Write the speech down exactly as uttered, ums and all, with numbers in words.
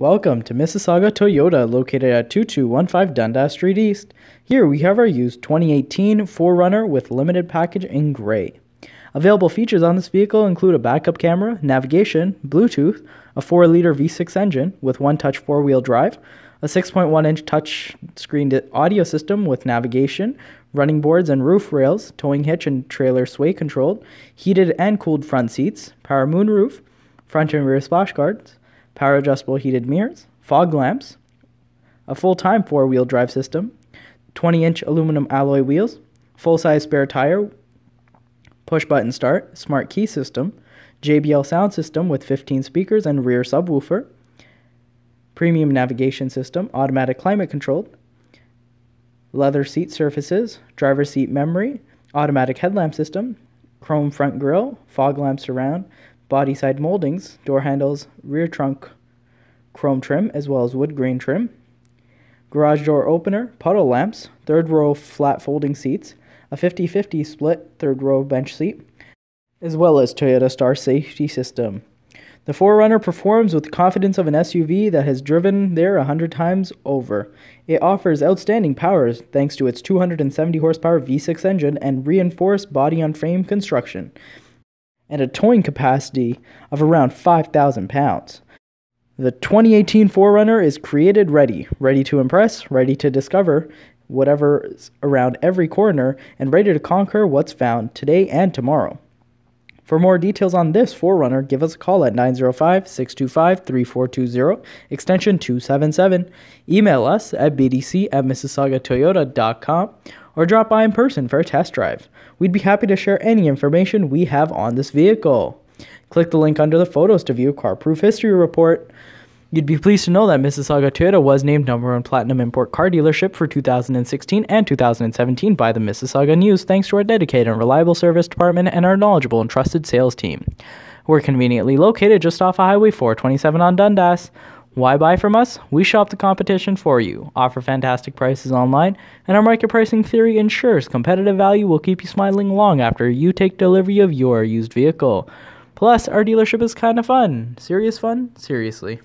Welcome to Mississauga Toyota, located at two two one five Dundas Street East. Here we have our used twenty eighteen four runner with limited package in gray. Available features on this vehicle include a backup camera, navigation, Bluetooth, a four liter V six engine with one-touch four-wheel drive, a six point one inch touch screen audio system with navigation, running boards and roof rails, towing hitch and trailer sway controlled, heated and cooled front seats, power moonroof, front and rear splash guards, power adjustable heated mirrors, fog lamps, a full-time four-wheel drive system, twenty inch aluminum alloy wheels, full-size spare tire, push-button start, smart key system, J B L sound system with fifteen speakers and rear subwoofer, premium navigation system, automatic climate controlled, leather seat surfaces, driver seat memory, automatic headlamp system, chrome front grille, fog lamps around, body side moldings, door handles, rear trunk chrome trim as well as wood grain trim, garage door opener, puddle lamps, third row flat folding seats, a fifty fifty split third row bench seat, as well as Toyota Star Safety System. The four runner performs with the confidence of an S U V that has driven there a hundred times over. It offers outstanding power thanks to its two hundred seventy horsepower V six engine and reinforced body-on-frame construction, and a towing capacity of around five thousand pounds. The twenty eighteen four runner is created ready, ready to impress, ready to discover whatever's around every corner, and ready to conquer what's found today and tomorrow. For more details on this four runner, give us a call at nine zero five, six two five, three four two zero, extension two seventy-seven. Email us at b d c at mississauga toyota dot com or drop by in person for a test drive. We'd be happy to share any information we have on this vehicle. Click the link under the photos to view CarProof History Report. You'd be pleased to know that Mississauga Toyota was named number one platinum import car dealership for two thousand sixteen and two thousand seventeen by the Mississauga News, thanks to our dedicated and reliable service department and our knowledgeable and trusted sales team. We're conveniently located just off of Highway four twenty-seven on Dundas. Why buy from us? We shop the competition for you, offer fantastic prices online, and our market pricing theory ensures competitive value will keep you smiling long after you take delivery of your used vehicle. Plus, our dealership is kind of fun. Serious fun? Seriously.